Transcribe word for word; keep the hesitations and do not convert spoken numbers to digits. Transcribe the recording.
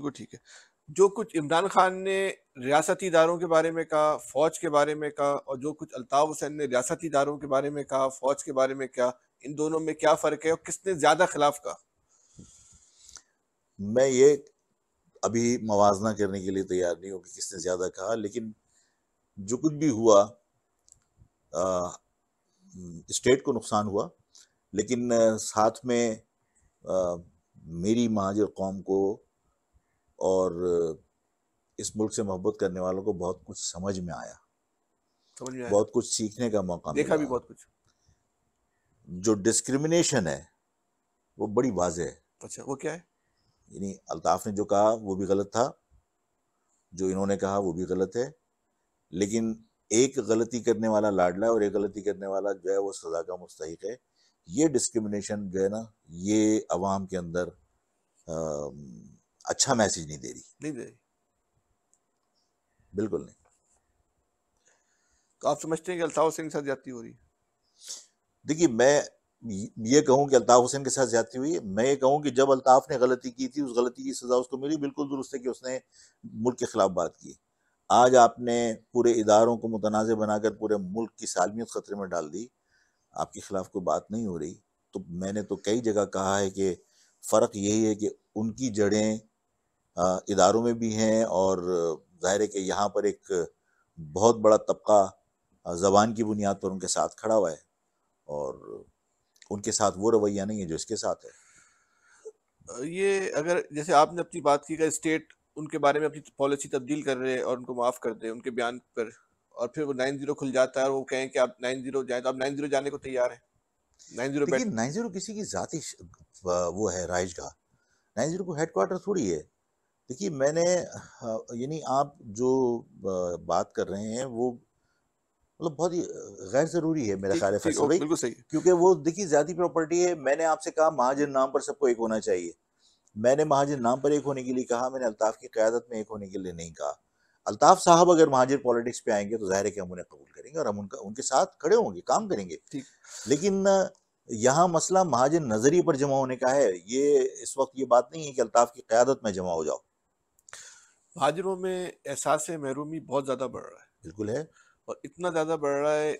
बिल्कुल ठीक है। जो कुछ इमरान खान ने रियासती इदारों के बारे में कहा, फौज के बारे में कहा, और जो कुछ अल्ताफ हुसैन ने रियासती इदारों के बारे में कहा, फौज के बारे में कहा, इन दोनों में क्या फर्क है और किसने ज्यादा खिलाफ कहा? मैं ये अभी मवाजना करने के लिए तैयार नहीं हूँ कि किसने ज्यादा कहा, लेकिन जो कुछ भी हुआ आ, स्टेट को नुकसान हुआ, लेकिन साथ में आ, मेरी महाजर कौम को और इस मुल्क से मोहब्बत करने वालों को बहुत कुछ समझ में आया, समझ में आया। बहुत कुछ सीखने का मौका देखा भी, बहुत कुछ। जो डिस्क्रिमिनेशन है वो बड़ी वाज़ेह है। अच्छा, वो क्या है? यानी अल्ताफ ने जो कहा वो भी गलत था, जो इन्होंने कहा वो भी गलत है, लेकिन एक गलती करने वाला लाडला है और एक गलती करने वाला जो है वो सजा का मुस्तहिक है। ये डिस्क्रिमिनेशन जो है ना, ये अवाम के अंदर आ, अच्छा मैसेज नहीं दे रही, नहीं दे रही, बिल्कुल नहीं। तो आप समझते हैं कि अल्ताफ हुसैन के साथ ज्यादती हो रही है? देखिए, मैं ये कहूँ कि अल्ताफ हुसैन के साथ ज्यादती हुई है, मैं ये कहूँ कि जब अल्ताफ ने गलती की थी उस गलती की सजा उसको मिली, बिल्कुल दुरुस्त है कि उसने मुल्क के खिलाफ बात की। आज आपने पूरे इदारों को मुतनाज़ बनाकर पूरे मुल्क की सालमियत खतरे में डाल दी, आपके खिलाफ कोई बात नहीं हो रही। तो मैंने तो कई जगह कहा है कि फ़र्क यही है कि उनकी जड़ें इदारों में भी हैं और ज़ाहिर है कि यहाँ पर एक बहुत बड़ा तबका ज़बान की बुनियाद पर उनके साथ खड़ा हुआ है और उनके साथ वो रवैया नहीं है जो इसके साथ है। ये अगर जैसे आपने अपनी बात की कि स्टेट उनके बारे में अपनी पॉलिसी तब्दील कर रहे हैं और उनको माफ़ कर दे उनके बयान पर, और फिर वो नाइन जीरो खुल जाता है और वो कहें कि आप नाइन जीरो जाएँ, तो आप नाइन जीरो जाने को तैयार हैं? नाइन जीरो बैठ नाइन जीरो किसी की ज़ाती वो है राइज का, नाइन जीरो को हेड क्वार्टर थोड़ी है। देखिए, मैंने यानी आप जो बात कर रहे हैं वो मतलब बहुत ही गैर ज़रूरी है मेरा ख्याल है फैसल भाई, बिल्कुल सही, क्योंकि वो देखिए ज़ाती प्रॉपर्टी है। मैंने आपसे कहा महाजन नाम पर सबको एक होना चाहिए, मैंने महाजर नाम पर एक होने के लिए कहा, मैंने अल्ताफ की क़यादत में एक होने के लिए नहीं कहा। अल्ताफ साहब अगर महाजर पॉलिटिक्स पे आएंगे तो ज़ाहिर है कि हम उन्हें कबूल करेंगे और हम उनका उनके साथ खड़े होंगे, काम करेंगे, लेकिन यहाँ मसला महाजर नज़रिए पर जमा होने का है। ये इस वक्त ये बात नहीं है कि अल्ताफ की क़यादत में जमा हो जाओ। महाजरों में एहसास महरूमी बहुत ज़्यादा बढ़ रहा है, बिल्कुल है, और इतना ज़्यादा बढ़ रहा है